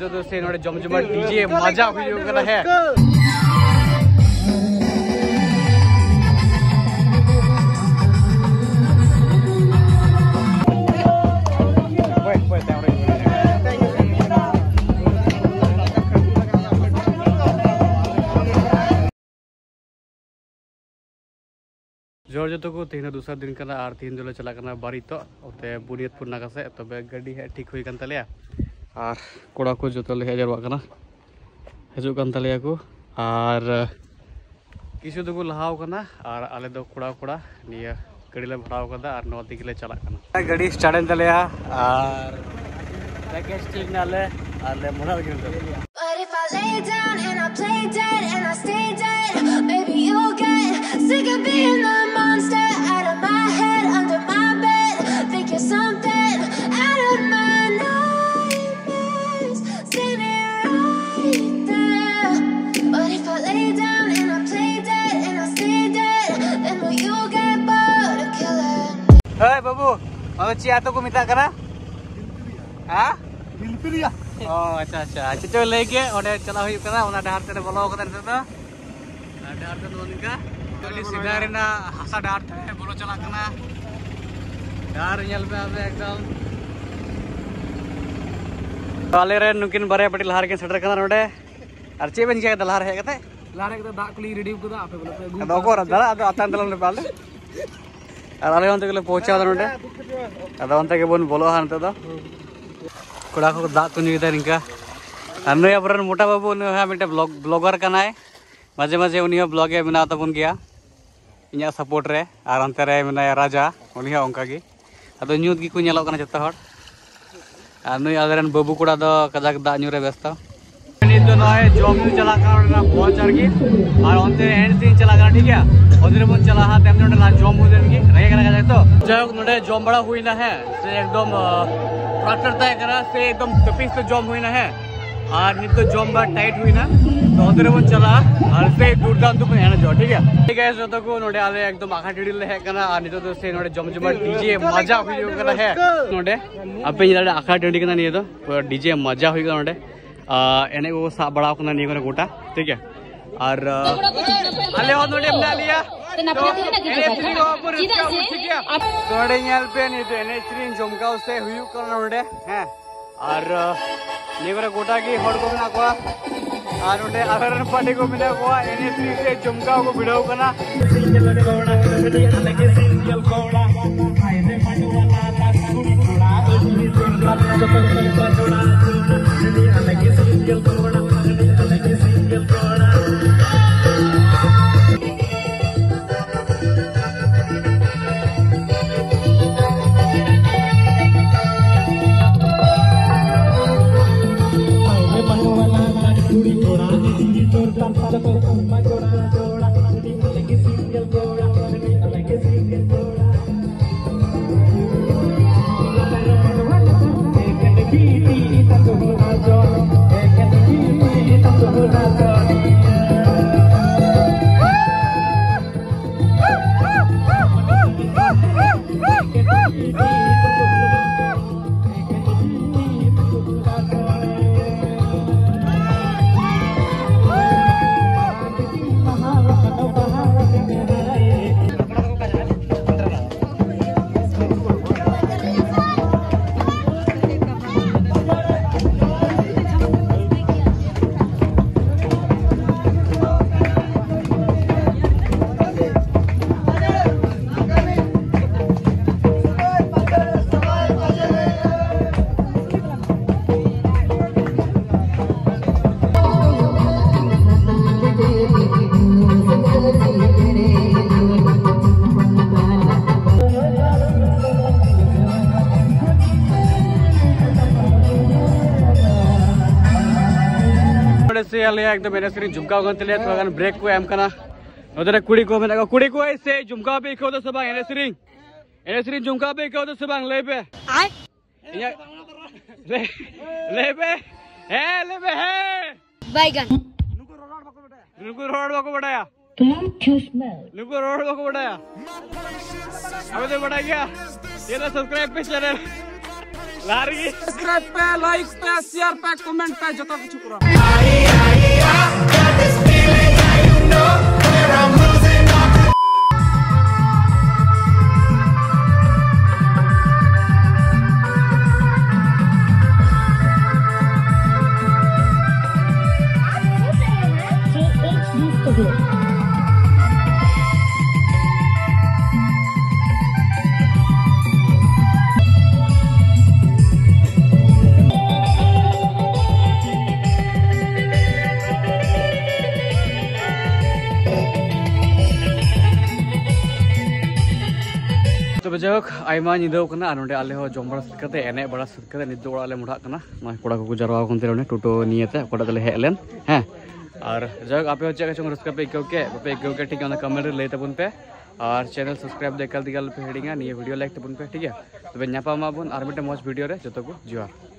जो दोस्तों इन्होंने जमजमा डीजे मजा वीडियो करा है। जोर जो को तेहना दूसरा दिन करना और तीन जो चला करना बारी तो बुनियादपुर नाका से तब गाड़ी है ठीक हुई कन तले और कोड़ा को जो हज जरवाना हजून को और किस को लहावना और आले दो कोड़ा कोड़ा निया गाड़ी ले भाड़ा और नौ दिखे चलना गाड़ी स्टार्टन तले और पैकेज ठीक नाले आले मोड़ा बाबू चियातो को मिता करा दिलपिरिया अच्छा अच्छा अच्छा चल लेके ओडे चला हुई करा ओना डहार ते बोलो करा तो डहार ते उनका खाली सिधारेना हासा डहार ते बोलो चला करा डहार यल पे आवे एकदम काले रे नुकिन बरे पटी लहार के सेटर करा ओडे और चे बन के लहार है कते लहार के दा क्ली रिडीव को दा आपे बोलो तो गोरा दा आता दल ने पाले अरे अंत पोचा अंत बन बोलो अंत कड़ा को दाग को नुदा निका नई अब मोटा बाबू मिट्टे ब्लॉगर माजे माजे उन ब्लॉगे बनाताबन गया इन सपोर्ट रे और अंत मेना राजा उन अंका नुत को जो नई आल बाबू कड़ा कजाक दाग व्यस्त जम चलना भोज आगे और अंत एंड तीन चलना ठीक है बन चला जम रहे तो जैक जम बड़ा हुईना है से एकदम ट्रैक्टर तय करा से एकदम तपीस तो जम हुईना है और नित जम बड़ा टाइट हुईना तो अंदर बन चला और से दुर्दान तो हेना जो ठीक है ठीक है जो को नोडे आले एकदम आखा टिड़ी ले है कना और नित तो से नोडे जमजमा डीजे मजा हुई कना है नोडे अपे इधर आखा टिड़ी कना निये तो डीजे मजा हुई कना नोडे एने वो सा बड़ा कना निये कना गोटा ठीक है और अले और नोडे अपना लिया तो जमकाव से हाँ और निगरे गोटा की हड़ को मना कोआ और ओडे आदरण पार्टी को मना कोआ एने थ्री से जमकाव को भिड़ाव कना से एकदम एनएसरी झुमका गंतले थोड़ा ब्रेक को एम कना नदरे कुड़ी को ऐसे झुमका पे खो तो सब एनएसरी झुमका पे खो तो सब ले पे आय ले पे है बैगन नुको रोड बको बेटा अब तो बड़ा गया ये सब्सक्राइब पे चैनल सब्सक्राइब पे, लाइक पे, शेयर पे, कमेंट पे जो कुछ पूरा। जक आयमा निदोकना नोडे आले हो जोंबड़ा सदकते एने बड़ा सदकते निदो वाले मुढाकना मा कोड़ा को जरवा कोनते ने टोटो नियते कोड़ा दले हेलन हैं और जक आपे हो चेक चंग रस्का पे इकोके पे इकोके ठीक है ना कमेंट ले तबुन पे और चैनल सब्सक्राइब देखल दिगल पे हेडिंगा निये वीडियो लाइक तबुन पे ठीक है तो बे न्यापा माबुन और मिटे मौज वीडियो रे जतो को जुआर।